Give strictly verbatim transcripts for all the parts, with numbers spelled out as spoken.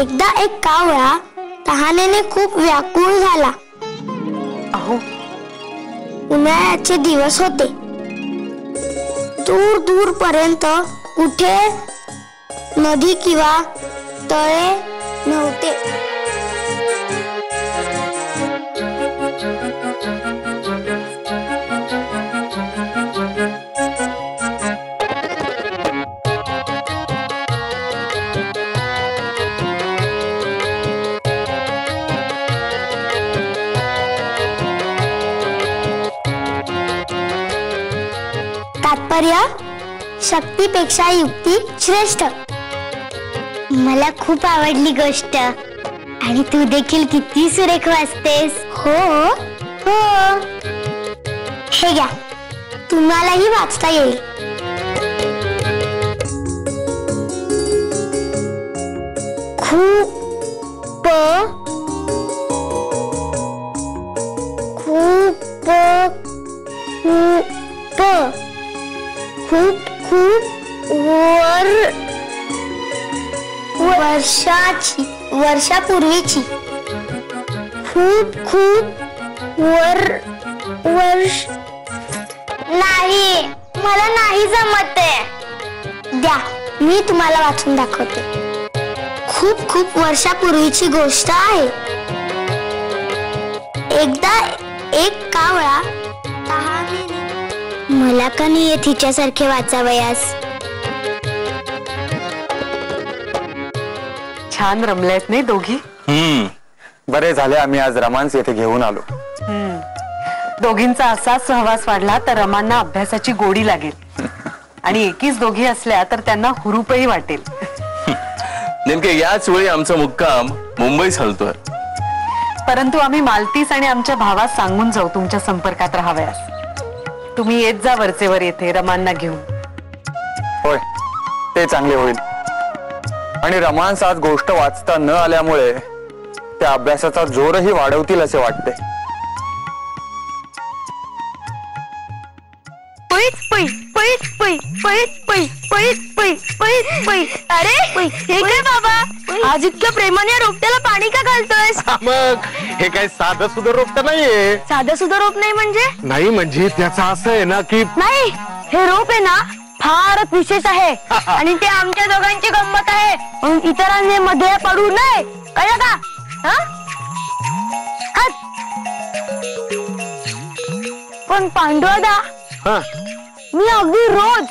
एकदा एक कावळा तहानेने खूप व्याकुळ झाला। अहो, उन्हाळ्याचे दिवस होते। दूर दूर पर्यंत कुठे नदी किंवा तळे नव्हते। तात्पर्य, शक्तीपेक्षा युक्ती श्रेष्ठ। मला खूप आवडली गोष्ट, आणि तू देखील किती सुरेख वाचतेस। हो हो, हे घ्या, तुम्हालाही वाचता येईल। खूप खूप खूप खूप खूप वर वर्षाची वर्षापूर्वीची खूप खूप वर वर्ष नाही, मला नाही जमत आहे। द्या, मी तुम्हाला वाचून दाखवते। खूप खूप वर्षापूर्वीची गोष्ट आहे। एकदा एक कावळा तहाने मला का नाही तिच्यासारखे वाचावयास। छान रमलेत नाही दोघी? हम्म, बरे झाले आम्ही आज रमांस येथे घेऊन आलो। दोघींचा असा सहवास वाढला तर रमांना अभ्यासाची गोडी लागेल, आणि एकीच दोघी असल्या तर त्यांना हुरूपही वाटेल। नेमके याच वेळी आमचा मुक्काम मुंबईस हलतोय, परंतु आम्ही मालतीस आणि आमच्या भावास सांगून जाऊ तुमच्या संपर्कात राहावयास। तुम्ही येत जा वरचेवर येथे रमांना घेऊन। होय, ते चांगले होईल। आणि रमांस आज गोष्ट वाचता न आल्यामुळे त्या अभ्यासाचा जोरही वाढवतील असे वाटते। अरे हे काय बाबा, आज इतक्या प्रेमाने रोपट्याला पाणी का घालतोयस? मग हे काय साधं सुधं रोपट नाहीये। साधं सुधं रोप नाही म्हणजे? नाही म्हणजे त्याचा असं आहे ना की नाही, हे रोप आहे ना फारच विशेष आहे, आणि ते आमच्या दोघांची गंमत आहे, म्हणून इतरांनी मध्ये पडू नये, कळलं का? पण पांडुदा, मी अगदी रोज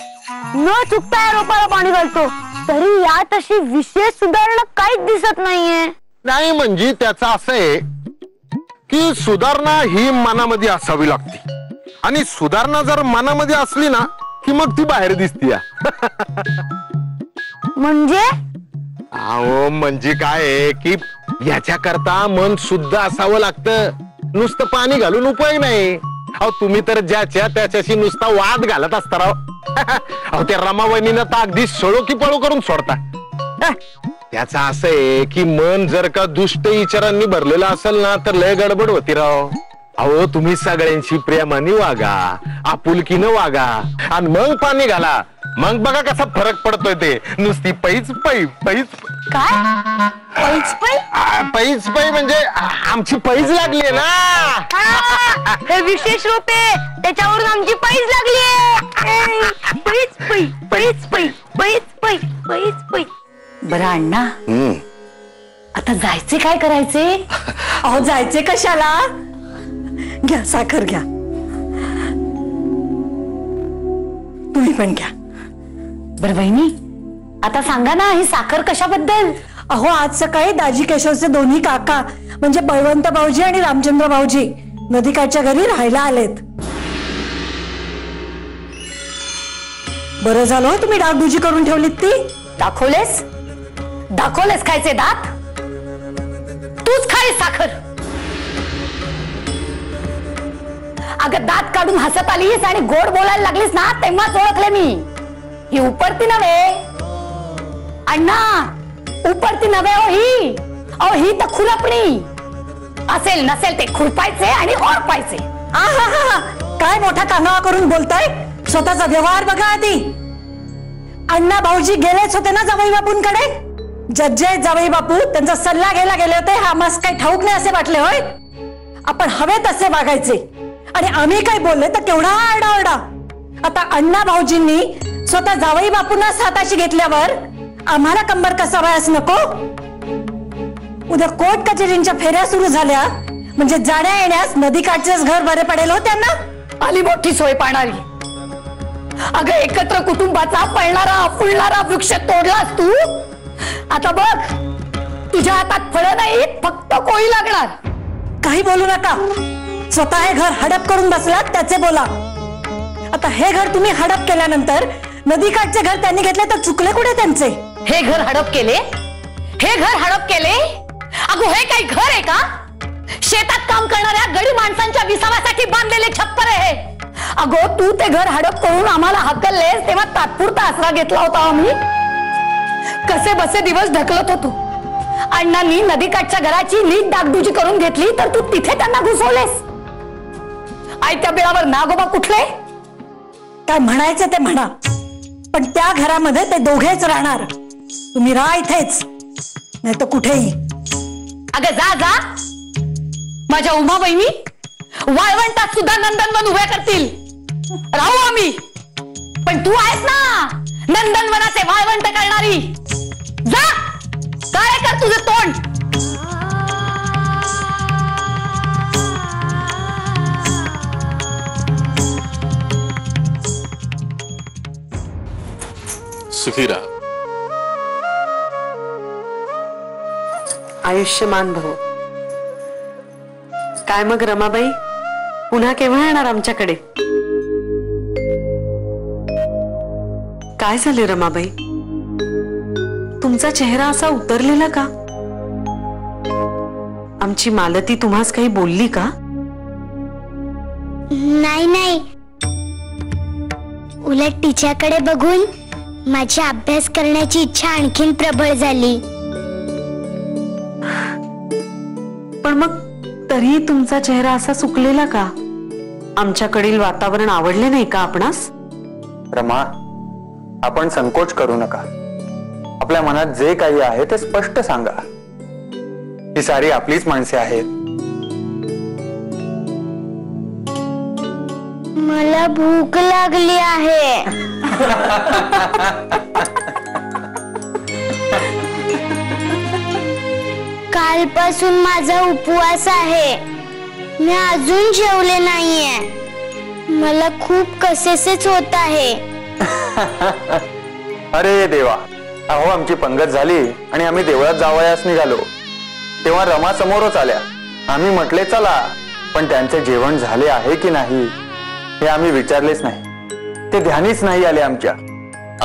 न चुकता या रोपाला पाणी घालतो, तरी यात अशी विशेष सुधारणा काहीच दिसत नाहीये। नाही म्हणजे त्याचा असं आहे की सुधारणा ही मनामध्ये असावी लागते, आणि सुधारणा जर मनामध्ये असली ना की मग ती बाहेर दिसते। म्हणजे अहो, म्हणजे काय की याच्या करता मन शुद्ध असावं लागतं, नुसतं पाणी घालून उपयोग नाही। अहो, तुम्ही तर ज्याच्या त्याच्याशी नुसता वाद घालत असता राव। अहो, त्या रमावणीनं तर अगदी सळोकी पळो करून सोडता। त्याचा असं आहे की मन जर का दुष्ट विचारांनी भरलेलं असेल ना तर लय गडबड होती राव। अहो, तुम्ही सगळ्यांशी प्रेमाने वागा, आपुलकीनं वागा, आणि मग पाणी घाला, मग बघा कसा फरक पडतोय। ते नुसती पैच पै पैच काय पैच पै पैच पै म्हणजे आमची पैज लागली ना, हे विशेष रूप आहे, त्याच्यावरून आमची पैज लागली। बरं अण्णा, आता जायचे काय करायचे? अहो, जायचे कशाला? घ्या साखर, घ्या तुम्ही पण घ्या। बर बहिणी, आता सांगा ना, ही साखर कशाबद्दल? अहो, आज सकाळी दाजी केशवचे दोन्ही काका म्हणजे बळवंत भाऊजी आणि रामचंद्र भाऊजी नदीकाठच्या घरी राहायला आलेत। बरं झालं तुम्ही डागडुजी करून ठेवलीत ती। दाखवलेस दाखवलेस खायचे दात, तूच खाय साखर। अगं, दात काढून हसत आलीस आणि गोड बोलायला लागलीस ना, तेव्हाच ओळखले मी। ही उपरती नव्हे अण्णा, उपरती नव्हे। ओ ही ओ ही तर खुरपणी असेल नसेल ते खुरपायचे आणि ओरपायचे। काय मोठा कांगावा करून बोलताय, स्वतःचा व्यवहार बघा आधी। अण्णा भाऊजी गेलेच होते ना जवई बापूंकडे, जज्जे जावई बापू त्यांचा सल्ला घ्यायला गेले होते. हा मस्त काही ठाऊक नाही असे वाटले होय. आपण हवे तसे वागायचे आणि आम्ही काय बोलले तर केवढा आरडाओरडा. आता अण्णा भाऊजींनी स्वतः जावई बापूंना साताशी घेतल्यावर आम्हाला कंबर कसवायस नको. उद्या कोर्ट कचेरींच्या फेऱ्या सुरू झाल्या म्हणजे जाण्या येण्यास नदीकाठचेच घर बरे पडेल हो त्यांना. आली मोठी सोय पाहणारी. अगं एकत्र कुटुंबाचा पळणारा फुलणारा वृक्ष तोडलास तू. आता बघ तुझ्या हातात फळ नाहीत फक्त कोळी लागणार. काही बोलू नका. स्वतः हे घर हडप करून बसलात त्याचे बोला. आता हे घर तुम्ही हडप केल्यानंतर नदीकाठचे घर त्यांनी घेतले तर चुकले कुठे त्यांचे. हे घर हडप केले हे घर हडप केले अगो हे काही घर आहे का. शेतात काम करणाऱ्या गडी माणसांच्या विसावासाठी बांधलेले छप्पर आहे. अगो तू ते घर हडप करून आम्हाला हकललेस तेव्हा तात्पुरता आसरा घेतला होता आम्ही. कसे बसे दिवस ढकलत होतो. अण्णांनी नदीकाठच्या घराची नीट डागडुजी करून घेतली तर तू तिथे त्यांना घुसवलेस. आयत्या बिळावर नागोबा कुठले. काय म्हणायचं ते म्हणा पण त्या घरामध्ये ते दोघेच राहणार. तुम्ही राहा इथेच नाही तर कुठेही. अगं जा जा माझ्या उमा बहिणी वाळवंटात सुद्धा नंदनवन उभ्या करतील. राहू आम्ही पण तू आहेस ना नंदनवनाचे वाळवंट करणारी. जा काय कर तुझं तोंड. सुखीरा आयुष्यमान भव. काय मग रमाबाई पुन्हा केव्हा येणार आमच्याकडे. काय झाले रमाबाई तुमचा चेहरा असा उतरलेला का. आमची मालती तुम्हास काही बोलली का. नाही नाही उलट तिच्याकडे बघून माझी अभ्यास करण्याची इच्छा आणखीन प्रबळ झाली. पण मग तरी तुमचा चेहरा असा सुकलेला का. आमच्याकडील वातावरण आवडले नाही का आपणास. रमा आपण संकोच करू नका. आपल्या मनात जे काही आहे ते स्पष्ट सांगा. ही सारी आपलीच माणसे आहेत. मला भूक लागली आहे. कालपासून माझा उपवास आहे. मी अजून जेवले नाहीये. मला खूप कसेसेच होत आहे. अरे देवा अहो आमची पंगत झाली आणि आम्ही देवळात जावयास निघालो तेव्हा रमा समोरच आल्या. आम्ही म्हटले चला पण त्यांचे जेवण झाले आहे की नाही हे आम्ही विचारलेच नाही. ते ध्यानीच नाही आले आमच्या.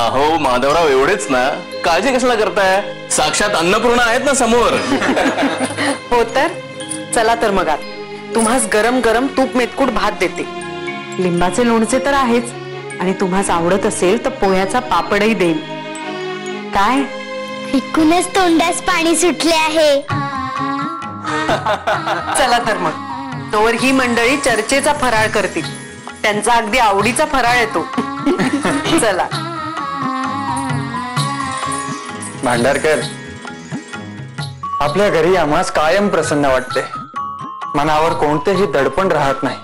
अहो माधवराव एवढेच ना काळजी कशाला करताय. साक्षात अन्नपूर्णा आहेत ना समोर. हो तर चला तर मग तुम्हास गरम गरम तूप मेतकूट भात देते. लिंबाचे लोणचे तर आहेच आणि तुम्हाला आवडत असेल तर पोह्याचा पापडही देईन. काय फिकूनच तोंडास पाणी सुटले आहे. चला तर मग तोवर ही मंडळी चर्चेचा फराळ करतील. त्यांचा अगदी आवडीचा फराळ येतो. चला भांडारकर आपल्या घरी आम्हास कायम प्रसन्न वाटते. मनावर कोणतेही दडपण राहत नाही.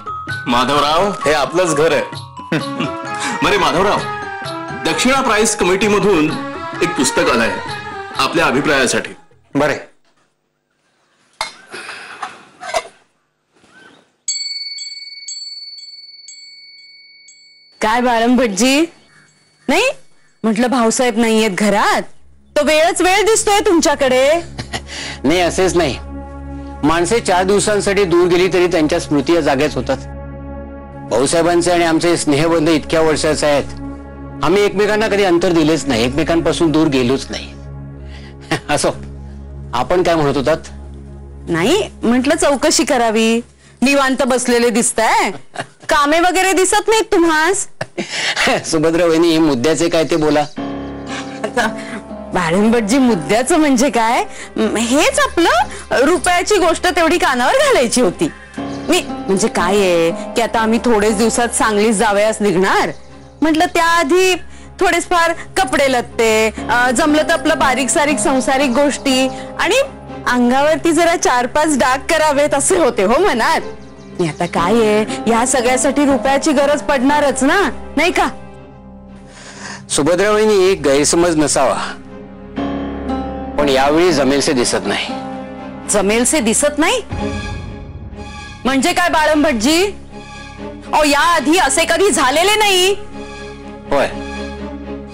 माधवराव हे आपलंच घर आहे. मरे माधवराव दक्षिणा प्राइस कमिटी मधून एक पुस्तक आलंय आपल्या अभिप्रायासाठी. बरे काय बाळम भटजी नाही म्हटलं भाऊसाहेब नाही आहेत घरात तो वेळच वेळ दिसतोय तुमच्याकडे. नाही असेच नाही. माणसे चार दिवसांसाठी दूर गेली तरी त्यांच्या स्मृती जागेच होतात. भाऊसाहेबांचे आणि आमचे स्नेहबंध इतक्या वर्षाचे आहेत. आम्ही एकमेकांना कधी अंतर दिलेच नाही. एकमेकांपासून दूर गेलोच नाही. असो आपण काय म्हणत होतात. नाही म्हटलं चौकशी करावी. निवांत बसलेले दिसताय. कामे वगैरे दिसत नाहीत तुम्हास. सुभद्रा वहिनी मुद्द्याचे काय ते बोला. बाळंबटजी मुद्द्याचं म्हणजे काय हेच आपलं रुपयाची गोष्ट तेवढी कानावर घालायची होती. मी म्हणजे काय आहे की आता आम्ही थोडेच दिवसात सांगलीच जावयास निघणार म्हटलं त्याआधी थोड़े फार कपडे लत्ते, जमलं तर आपलं बारीक सारीक संसारिक गोष्टी आणि अंगावरती जरा चार पाच डाग करावेत असे होते हो मनात। आता काय आहे, या सगळ्यासाठी रुपयाची गरज पडणारच ना, नाही का सुभद्रा वहिनी? एक गैरसमज नसावा पण यावेळी जमेलसे दिसत नाही। जमेलसे दिसत नाही म्हणजे काय बाळंभटजी? ओ या आधी असे कधी झालेले नाही होय।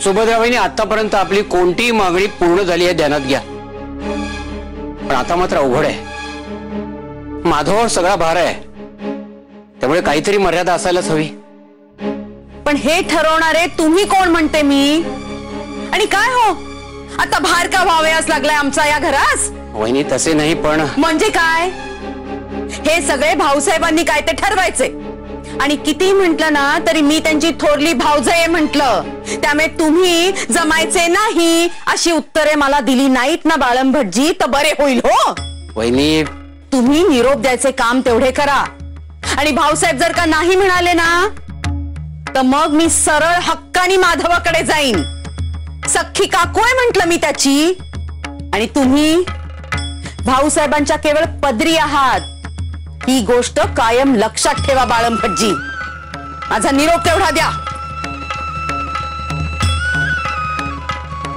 सुभद्रा वहिनी आतापर्यंत आपली कोणती मागणी पूर्ण झाली हे ध्यानात घ्या, पण आता मात्र अवघड आहे, माधवावर सगळा भार आहे, त्यामुळे काहीतरी मर्यादा असायलाच हवी। पण हे ठरवणारे तुम्ही कोण म्हणते मी? आणि काय हो आता भार का व्हावयास लागलाय आमचा या घरास? वहिनी तसे नाही पण म्हणजे काय, हे सगळे भाऊसाहेबांनी काय ते ठरवायचे आणि किती म्हटलं ना तरी मी त्यांची थोरली भावजय म्हटलं, त्यामुळे तुम्ही जमायचे नाही अशी उत्तरे मला दिली नाहीत ना बाळंभटजी तर बरे होईल हो। वहिनी तुम्ही निरोप द्यायचे काम तेवढे करा आणि भाऊसाहेब जर का नाही म्हणाले ना तर मग मी सरळ हक्कानी माधवाकडे जाईन, सख्खी काकू आहे म्हटलं मी त्याची, आणि तुम्ही भाऊसाहेबांच्या केवळ पदरी आहात ही गोष्ट कायम लक्षात ठेवा बाळंभटजी। माझा निरोप तेवढा द्या।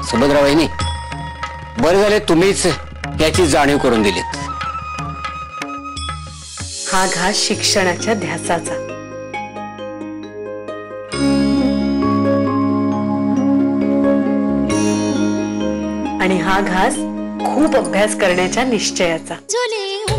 सुभद्रा वहिनी बरे झाले तुम्हीच याची जाणीव करून दिलीत। हा घास शिक्षणाच्या ध्यासाचा आणि हा घास खूप अभ्यास करण्याच्या निश्चयाचा।